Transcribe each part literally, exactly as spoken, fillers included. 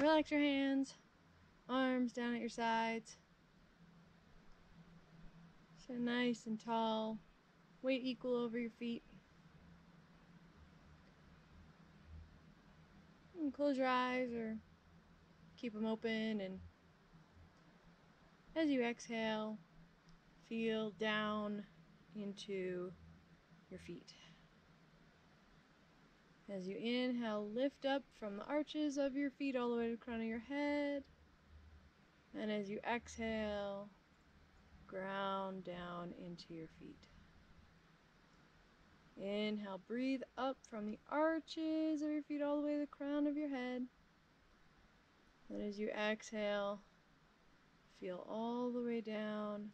Relax your hands, arms down at your sides. So nice and tall, weight equal over your feet. And close your eyes or keep them open, and as you exhale, feel down into your feet. As you inhale, lift up from the arches of your feet all the way to the crown of your head. And as you exhale, ground down into your feet. Inhale, breathe up from the arches of your feet all the way to the crown of your head. And as you exhale, feel all the way down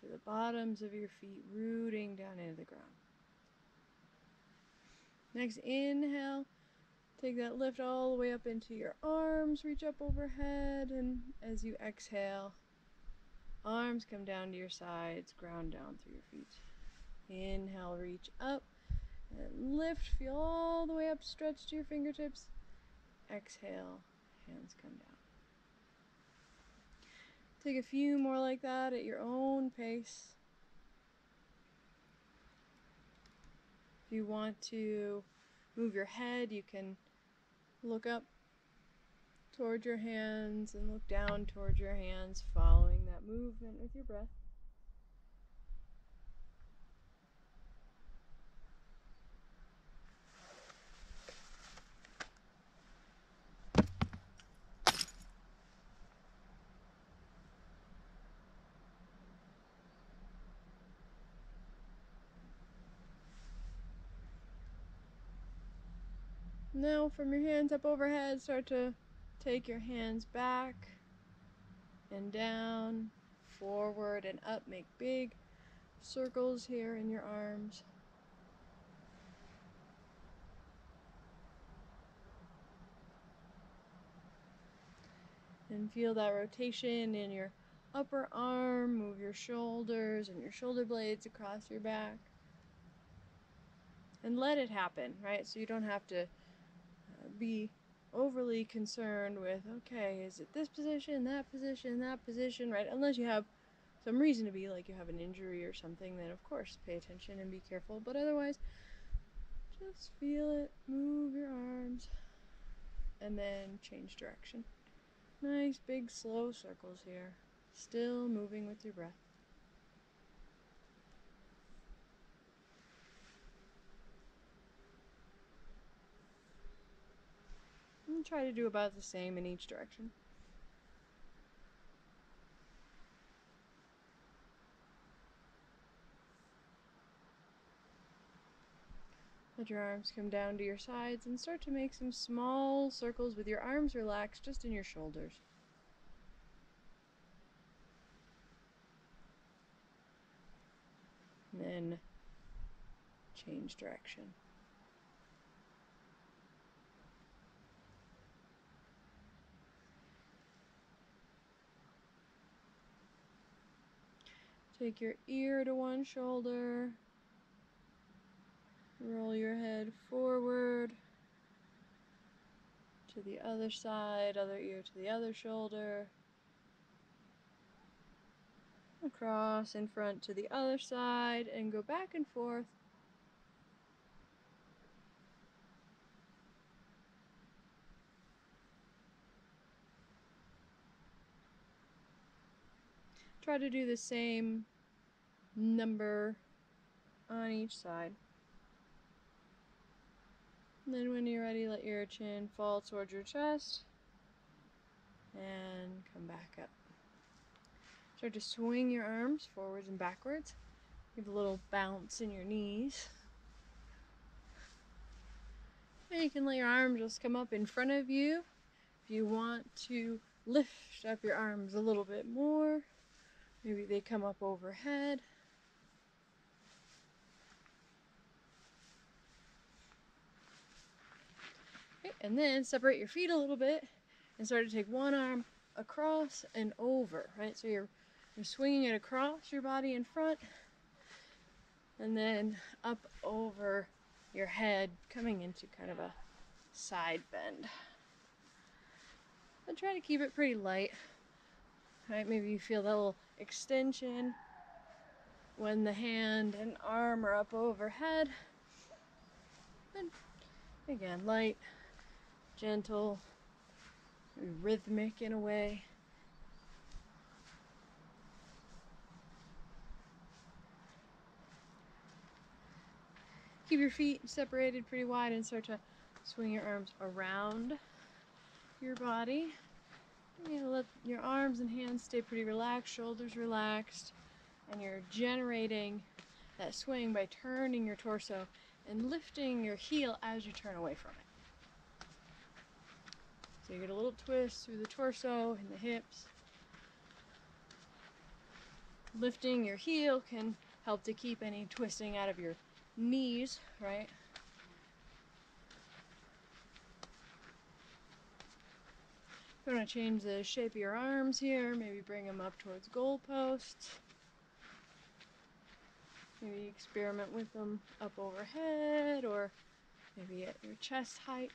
to the bottoms of your feet, rooting down into the ground. Next, inhale, take that lift all the way up into your arms, reach up overhead, and as you exhale, arms come down to your sides, ground down through your feet. Inhale, reach up, and lift, feel all the way up, stretch to your fingertips. Exhale, hands come down. Take a few more like that at your own pace. If you want to move your head, you can look up toward your hands and look down toward your hands, following that movement with your breath. Now from your hands up overhead, start to take your hands back and down, forward and up. Make big circles here in your arms. And feel that rotation in your upper arm. Move your shoulders and your shoulder blades across your back. And let it happen, right? So you don't have to be overly concerned with, okay, is it this position, that position, that position, right? Unless you have some reason to be, like you have an injury or something, then of course pay attention and be careful. But otherwise, just feel it, move your arms, and then change direction. Nice big slow circles here, still moving with your breath. And try to do about the same in each direction. Let your arms come down to your sides and start to make some small circles with your arms relaxed just in your shoulders. And then change direction. Take your ear to one shoulder, roll your head forward to the other side, other ear to the other shoulder, across in front to the other side, and go back and forth. Try to do the same number on each side. And then when you're ready, let your chin fall towards your chest and come back up. Start to swing your arms forwards and backwards. Give a little bounce in your knees. And you can let your arms just come up in front of you. If you want to lift up your arms a little bit more, maybe they come up overhead. Okay, and then separate your feet a little bit and start to take one arm across and over, right? So you're, you're swinging it across your body in front and then up over your head, coming into kind of a side bend. I'll try to keep it pretty light. All right, maybe you feel that little extension when the hand and arm are up overhead. And again, light, gentle, rhythmic in a way. Keep your feet separated pretty wide and start to swing your arms around your body. You know, let your arms and hands stay pretty relaxed, shoulders relaxed, and you're generating that swing by turning your torso and lifting your heel as you turn away from it. So you get a little twist through the torso and the hips. Lifting your heel can help to keep any twisting out of your knees, right? You want to change the shape of your arms here, maybe bring them up towards goalposts. Maybe experiment with them up overhead or maybe at your chest height.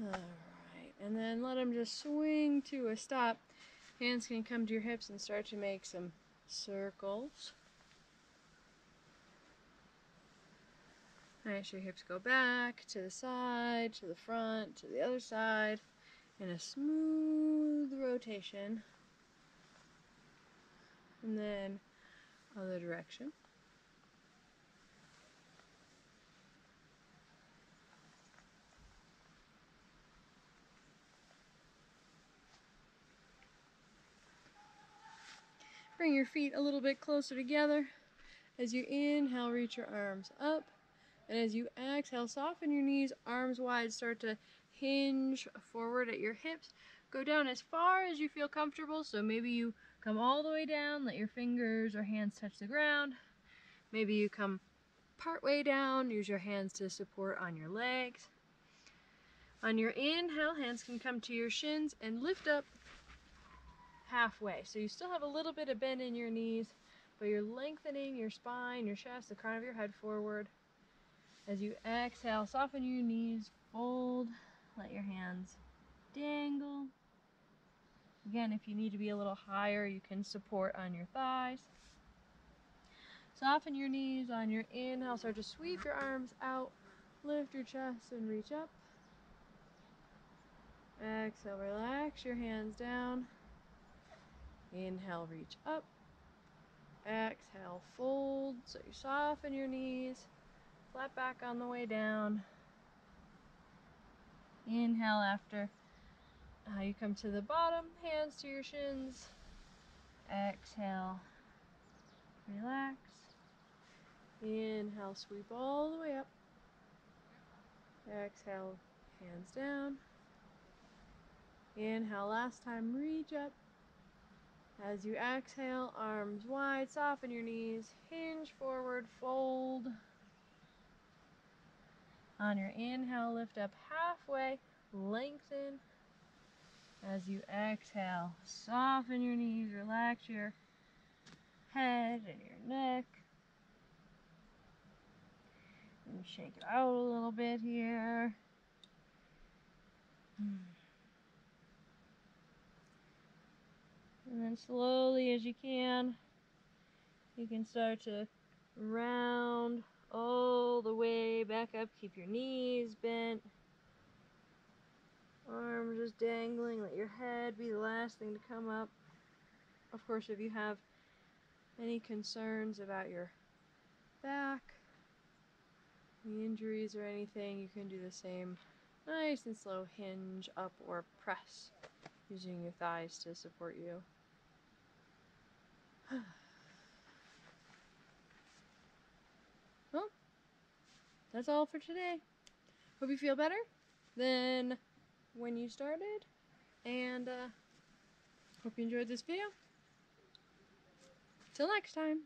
All right, and then let them just swing to a stop. Hands can come to your hips and start to make some circles. Nice, your hips go back, to the side, to the front, to the other side, in a smooth rotation. And then other direction. Bring your feet a little bit closer together. As you inhale, reach your arms up. And as you exhale, soften your knees, arms wide, start to hinge forward at your hips. Go down as far as you feel comfortable. So maybe you come all the way down, let your fingers or hands touch the ground. Maybe you come part way down, use your hands to support on your legs. On your inhale, hands can come to your shins and lift up halfway. So you still have a little bit of bend in your knees, but you're lengthening your spine, your chest, the crown of your head forward. As you exhale, soften your knees, fold, let your hands dangle. Again, if you need to be a little higher, you can support on your thighs. Soften your knees on your inhale. Start to sweep your arms out, lift your chest and reach up. Exhale, relax your hands down. Inhale, reach up. Exhale, fold. So you soften your knees, flat back on the way down. Inhale after uh, you come to the bottom, hands to your shins. Exhale, relax. Inhale, sweep all the way up. Exhale, hands down. Inhale, last time, reach up. As you exhale, arms wide, soften your knees, hinge forward, fold. On your inhale, lift up halfway, lengthen. As you exhale, soften your knees, relax your head and your neck. And shake it out a little bit here. And then slowly as you can, you can start to round all the way back up. Keep your knees bent, arms just dangling. Let your head be the last thing to come up. Of course, if you have any concerns about your back, any injuries or anything, you can do the same nice and slow hinge up or press, using your thighs to support you. Well, that's all for today. Hope you feel better than when you started, and uh, hope you enjoyed this video. Till next time.